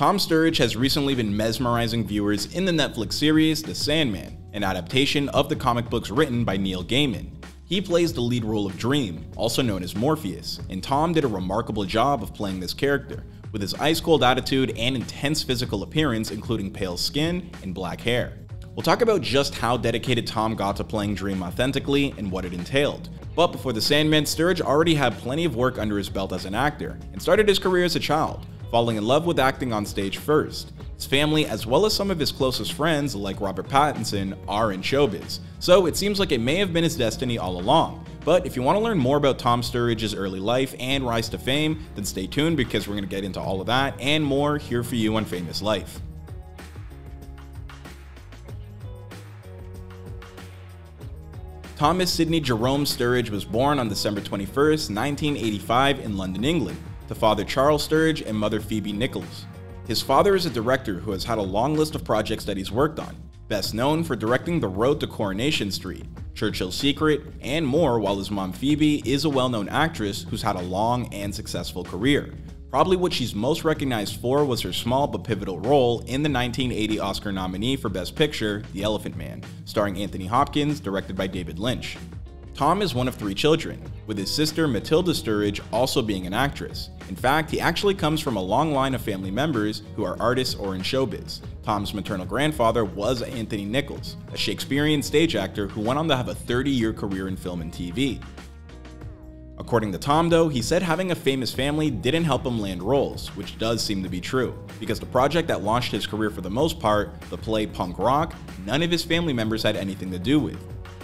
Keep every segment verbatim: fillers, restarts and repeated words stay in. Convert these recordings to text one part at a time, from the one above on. Tom Sturridge has recently been mesmerizing viewers in the Netflix series The Sandman, an adaptation of the comic books written by Neil Gaiman. He plays the lead role of Dream, also known as Morpheus, and Tom did a remarkable job of playing this character, with his ice-cold attitude and intense physical appearance, including pale skin and black hair. We'll talk about just how dedicated Tom got to playing Dream authentically and what it entailed. But before The Sandman, Sturridge already had plenty of work under his belt as an actor, and started his career as a child, falling in love with acting on stage first. His family, as well as some of his closest friends like Robert Pattinson, are in showbiz, so it seems like it may have been his destiny all along. But if you want to learn more about Tom Sturridge's early life and rise to fame, then stay tuned because we're going to get into all of that and more here for you on Famous Life. Thomas Sidney Jerome Sturridge was born on December twenty-first, nineteen eighty-five in London, England, to father Charles Sturridge and mother Phoebe Nichols. His father is a director who has had a long list of projects that he's worked on, best known for directing The Road to Coronation Street, Churchill's Secret, and more, while his mom Phoebe is a well-known actress who's had a long and successful career. Probably what she's most recognized for was her small but pivotal role in the nineteen eighty Oscar nominee for Best Picture, The Elephant Man, starring Anthony Hopkins, directed by David Lynch. Tom is one of three children, with his sister Matilda Sturridge also being an actress. In fact, he actually comes from a long line of family members who are artists or in showbiz. Tom's maternal grandfather was Anthony Nichols, a Shakespearean stage actor who went on to have a thirty-year career in film and T V. According to Tom, though, he said having a famous family didn't help him land roles, which does seem to be true, because the project that launched his career for the most part, the play Punk Rock, none of his family members had anything to do with.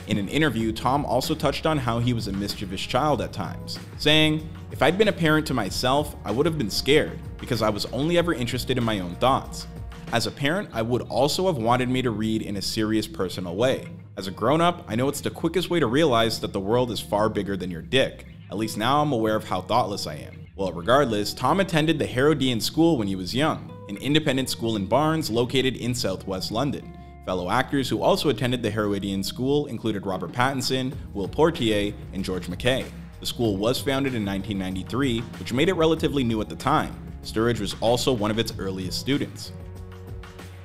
In an interview, Tom also touched on how he was a mischievous child at times, saying, "If I'd been a parent to myself, I would have been scared, because I was only ever interested in my own thoughts. As a parent, I would also have wanted me to read in a serious, personal way. As a grown-up, I know it's the quickest way to realize that the world is far bigger than your dick. At least now I'm aware of how thoughtless I am." Well, regardless, Tom attended the Harrodian School when he was young, an independent school in Barnes located in southwest London. Fellow actors who also attended the Harrodian School included Robert Pattinson, Will Poitier, and George McKay. The school was founded in nineteen ninety-three, which made it relatively new at the time. Sturridge was also one of its earliest students.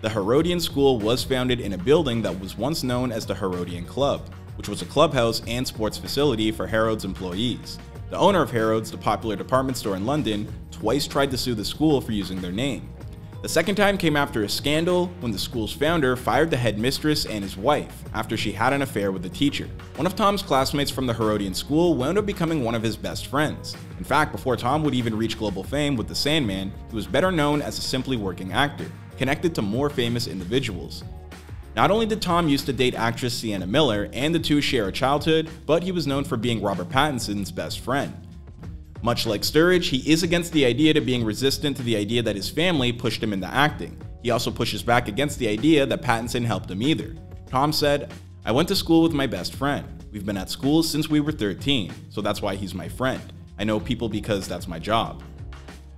The Harrodian School was founded in a building that was once known as the Harrodian Club, which was a clubhouse and sports facility for Harrods employees. The owner of Harrods, the popular department store in London, twice tried to sue the school for using their name. The second time came after a scandal when the school's founder fired the headmistress and his wife after she had an affair with the teacher. One of Tom's classmates from the Harrodian School wound up becoming one of his best friends. In fact, before Tom would even reach global fame with The Sandman, he was better known as a simply working actor, connected to more famous individuals. Not only did Tom used to date actress Sienna Miller and the two share a childhood, but he was known for being Robert Pattinson's best friend. Much like Sturridge, he is against the idea to being resistant to the idea that his family pushed him into acting. He also pushes back against the idea that Pattinson helped him either. Tom said, "I went to school with my best friend. We've been at school since we were thirteen, so that's why he's my friend. I know people because that's my job."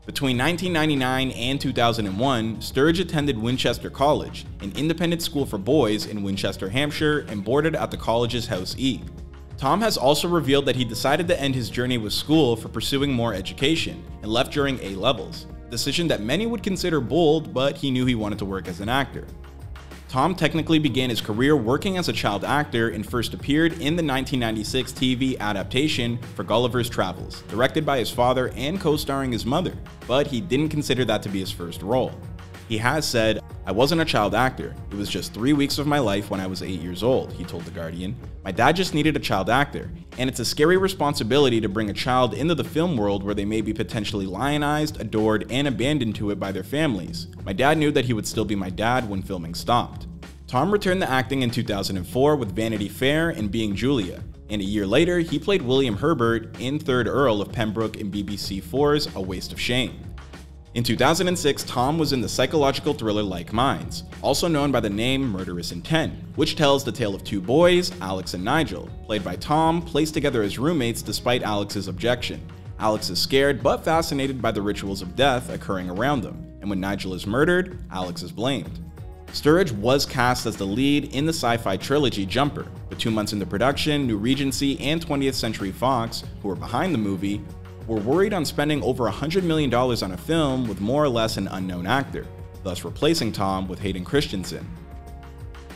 Between nineteen ninety-nine and two thousand one, Sturridge attended Winchester College, an independent school for boys in Winchester, Hampshire, and boarded at the college's House E. Tom has also revealed that he decided to end his journey with school for pursuing more education, and left during A levels, a decision that many would consider bold, but he knew he wanted to work as an actor. Tom technically began his career working as a child actor and first appeared in the nineteen ninety-six T V adaptation for Gulliver's Travels, directed by his father and co-starring his mother, but he didn't consider that to be his first role. He has said, "I wasn't a child actor. It was just three weeks of my life when I was eight years old," he told The Guardian. "My dad just needed a child actor, and it's a scary responsibility to bring a child into the film world where they may be potentially lionized, adored, and abandoned to it by their families. My dad knew that he would still be my dad when filming stopped." Tom returned to acting in two thousand four with Vanity Fair and Being Julia, and a year later, he played William Herbert in Third Earl of Pembroke in B B C four's A Waste of Shame. In two thousand six, Tom was in the psychological thriller Like Minds, also known by the name Murderous Intent, which tells the tale of two boys, Alex and Nigel, played by Tom, placed together as roommates despite Alex's objection. Alex is scared but fascinated by the rituals of death occurring around them, and when Nigel is murdered, Alex is blamed. Sturridge was cast as the lead in the sci-fi trilogy Jumper, but two months into production, New Regency and twentieth Century Fox, who were behind the movie, were worried on spending over one hundred million dollars on a film with more or less an unknown actor, thus replacing Tom with Hayden Christensen.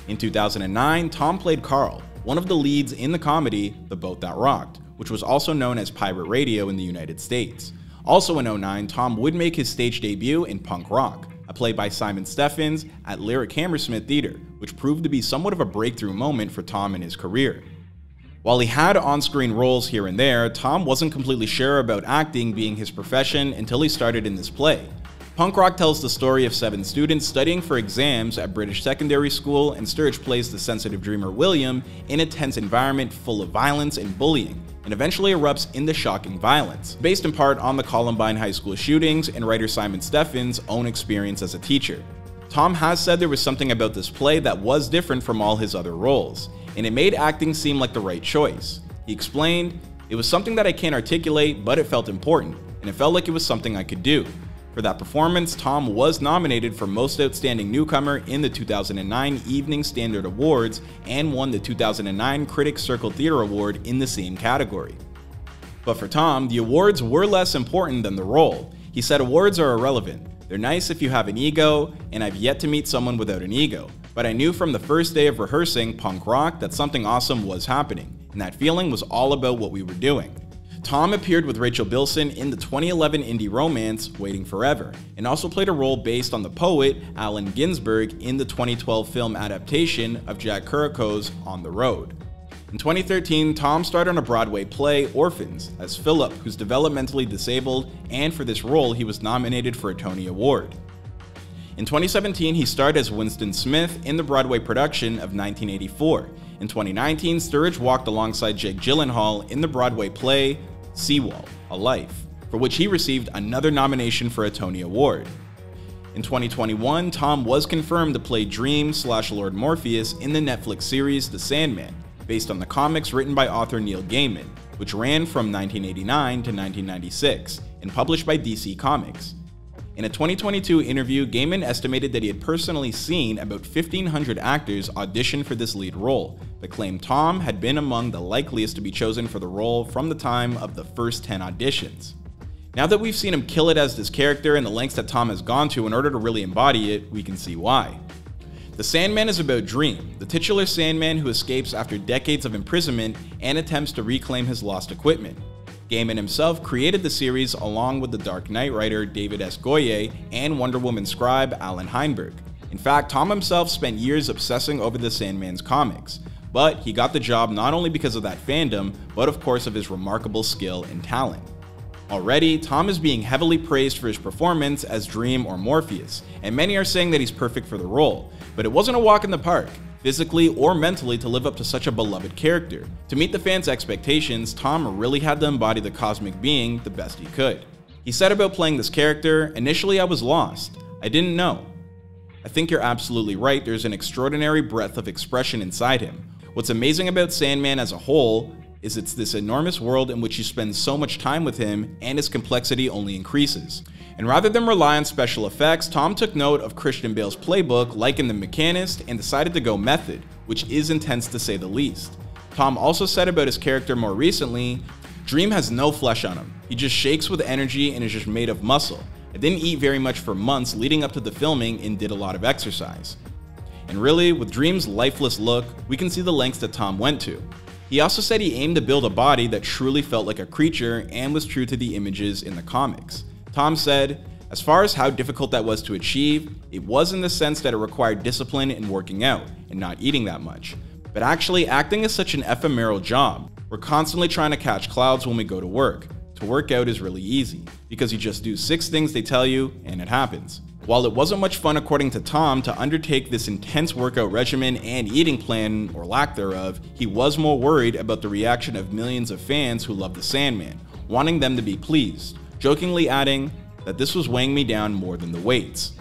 In two thousand nine, Tom played Carl, one of the leads in the comedy The Boat That Rocked, which was also known as Pirate Radio in the United States. Also in oh nine, Tom would make his stage debut in Punk Rock, a play by Simon Stephens at Lyric Hammersmith Theater, which proved to be somewhat of a breakthrough moment for Tom in his career. While he had on-screen roles here and there, Tom wasn't completely sure about acting being his profession until he started in this play. Punk Rock tells the story of seven students studying for exams at British secondary school, and Sturridge plays the sensitive dreamer William in a tense environment full of violence and bullying, and eventually erupts into shocking violence, based in part on the Columbine High School shootings and writer Simon Stephens' own experience as a teacher. Tom has said there was something about this play that was different from all his other roles, and it made acting seem like the right choice. He explained, "It was something that I can't articulate, but it felt important, and it felt like it was something I could do." For that performance, Tom was nominated for Most Outstanding Newcomer in the two thousand nine Evening Standard Awards and won the two thousand nine Critics Circle Theatre Award in the same category. But for Tom, the awards were less important than the role. He said, "Awards are irrelevant. They're nice if you have an ego, and I've yet to meet someone without an ego. But I knew from the first day of rehearsing Punk Rock that something awesome was happening, and that feeling was all about what we were doing." Tom appeared with Rachel Bilson in the twenty eleven indie romance Waiting Forever, and also played a role based on the poet Allen Ginsberg in the twenty twelve film adaptation of Jack Kerouac's On the Road. In twenty thirteen, Tom starred on a Broadway play, Orphans, as Philip, who's developmentally disabled, and for this role he was nominated for a Tony Award. In twenty seventeen, he starred as Winston Smith in the Broadway production of nineteen eighty-four. In twenty nineteen, Sturridge walked alongside Jake Gyllenhaal in the Broadway play Seawall, A Life, for which he received another nomination for a Tony Award. In twenty twenty-one, Tom was confirmed to play Dream slash Lord Morpheus in the Netflix series The Sandman, based on the comics written by author Neil Gaiman, which ran from nineteen eighty-nine to nineteen ninety-six and published by D C Comics. In a twenty twenty-two interview, Gaiman estimated that he had personally seen about fifteen hundred actors audition for this lead role, but claimed Tom had been among the likeliest to be chosen for the role from the time of the first ten auditions. Now that we've seen him kill it as this character and the lengths that Tom has gone to in order to really embody it, we can see why. The Sandman is about Dream, the titular Sandman who escapes after decades of imprisonment and attempts to reclaim his lost equipment. Gaiman himself created the series along with the Dark Knight writer David S. Goyer and Wonder Woman scribe Alan Heinberg. In fact, Tom himself spent years obsessing over the Sandman's comics, but he got the job not only because of that fandom, but of course of his remarkable skill and talent. Already, Tom is being heavily praised for his performance as Dream or Morpheus, and many are saying that he's perfect for the role, but it wasn't a walk in the park, physically or mentally, to live up to such a beloved character. To meet the fans' expectations, Tom really had to embody the cosmic being the best he could. He said about playing this character, "Initially I was lost. I didn't know. I think you're absolutely right, there's an extraordinary breadth of expression inside him. What's amazing about Sandman as a whole is it's this enormous world in which you spend so much time with him, and his complexity only increases." And rather than rely on special effects, Tom took note of Christian Bale's playbook, like in The Mechanist, and decided to go method, which is intense to say the least. Tom also said about his character more recently, "Dream has no flesh on him. He just shakes with energy and is just made of muscle. I didn't eat very much for months leading up to the filming and did a lot of exercise." And really, with Dream's lifeless look, we can see the lengths that Tom went to. He also said he aimed to build a body that truly felt like a creature and was true to the images in the comics. Tom said, "As far as how difficult that was to achieve, it was in the sense that it required discipline and working out and not eating that much. But actually, acting is such an ephemeral job. We're constantly trying to catch clouds when we go to work. To work out is really easy because you just do six things they tell you and it happens." While it wasn't much fun, according to Tom, to undertake this intense workout regimen and eating plan, or lack thereof, he was more worried about the reaction of millions of fans who loved the Sandman, wanting them to be pleased, jokingly adding that this was weighing me down more than the weights.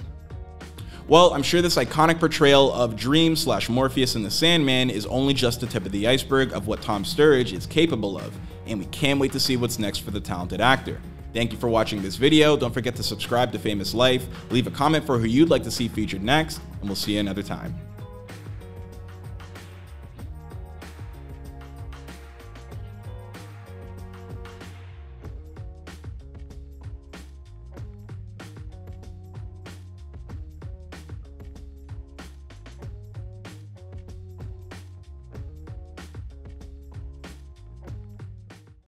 Well, I'm sure this iconic portrayal of Dream slash Morpheus in the Sandman is only just the tip of the iceberg of what Tom Sturridge is capable of, and we can't wait to see what's next for the talented actor. Thank you for watching this video. Don't forget to subscribe to Famous Life, leave a comment for who you'd like to see featured next, and we'll see you another time.